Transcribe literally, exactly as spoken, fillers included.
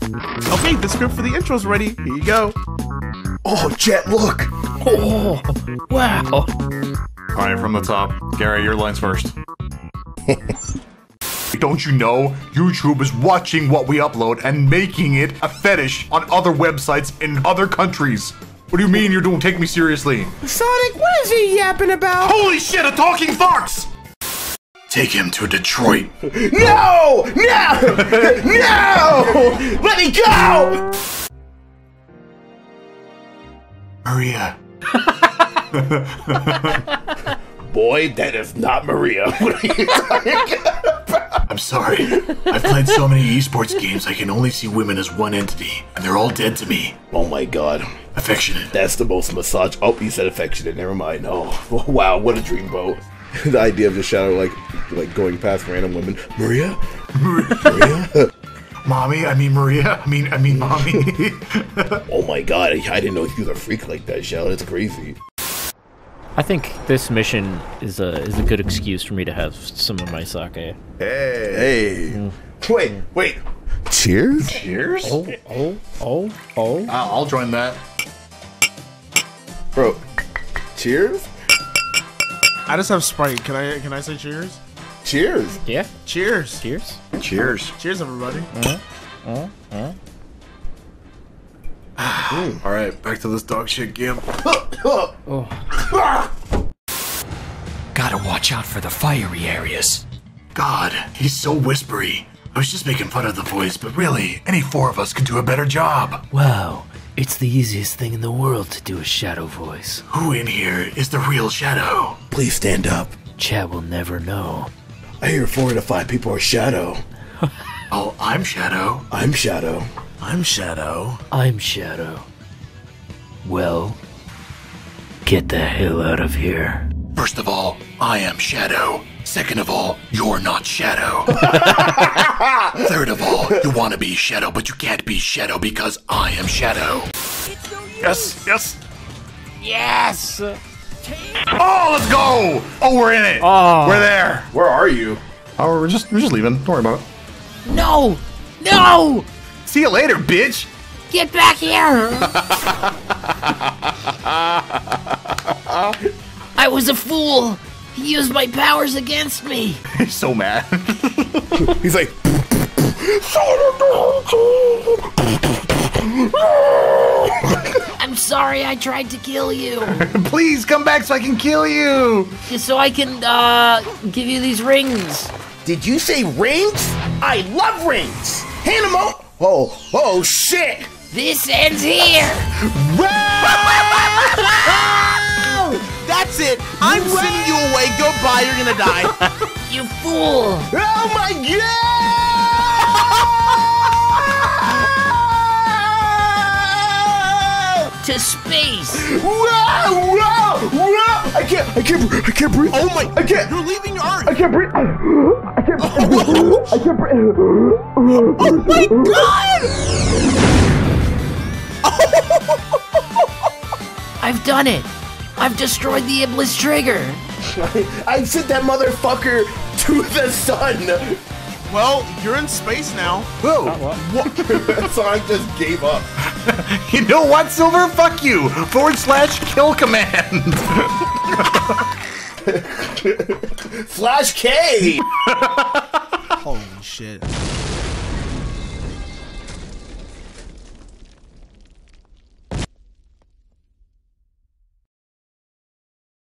Okay, the script for the intro's ready. Here you go. Oh, Jet, look! Oh, wow! Alright, from the top. Gary, your line's first. Don't you know YouTube is watching what we upload and making it a fetish on other websites in other countries? What do you mean you don't take me seriously? Sonic, what is he yapping about? Holy shit, a talking fox! Take him to Detroit. No! No! No! Let me go! Maria. Boy, that is not Maria. What are you talking about? I'm sorry. I've played so many eSports games, I can only see women as one entity, and they're all dead to me. Oh my god. Affectionate. That's the most massage. Oh, he said affectionate. Never mind. Oh, wow. What a dreamboat. The idea of the Shadow, like, like going past random women. Maria? Maria? Mommy? I mean Maria? I mean, I mean mommy. Oh my god, I didn't know he was a freak like that, Shadow. That's crazy. I think this mission is a, is a good excuse for me to have some of my sake. Hey. Hey. Mm. Wait, wait. Cheers? Cheers? Oh, oh, oh, oh. I'll, I'll join that. Bro, cheers? I just have Sprite. Can I can I say cheers? Cheers. Yeah. Cheers. Cheers. Cheers. Cheers, everybody. Mm-hmm. Mm-hmm. All right, back to this dog shit game. Oh. Gotta watch out for the fiery areas. God, he's so whispery. I was just making fun of the voice, but really, any four of us could do a better job. Wow. It's the easiest thing in the world to do a Shadow voice. Who in here is the real Shadow? Please stand up. Chad will never know. I hear four to five people are Shadow. Oh, I'm Shadow. I'm Shadow. I'm Shadow. I'm Shadow. Well, get the hell out of here. First of all, I am Shadow. Second of all, you're not Shadow. Third of all, you want to be Shadow, but you can't be Shadow because I am Shadow. Yes, yes. Yes! Oh, let's go! Oh, we're in it! Oh. We're there! Where are you? Oh, we're just, we're just leaving. Don't worry about it. No! No! See you later, bitch! Get back here! I was a fool! He used my powers against me. He's so mad. He's like, I'm sorry I tried to kill you. Please come back so I can kill you. So I can uh, give you these rings. Did you say rings? I love rings. Hand them out. Oh, oh, shit. This ends here. That's it! I'm Wait. sending you away. Goodbye, you're gonna die. You fool! Oh my god! To space! Whoa! Whoa! Whoa! I can't! I can't! I can't breathe! Oh my! I can't! You're leaving your Earth! I can't breathe! I can't! I can't breathe! Oh my god! I've done it! I've destroyed the Iblis trigger. I, I sent that motherfucker to the sun. Well, you're in space now. Whoa! What? Sonic just gave up. You know what, Silver? Fuck you. Forward slash kill command. Flash K. Holy shit.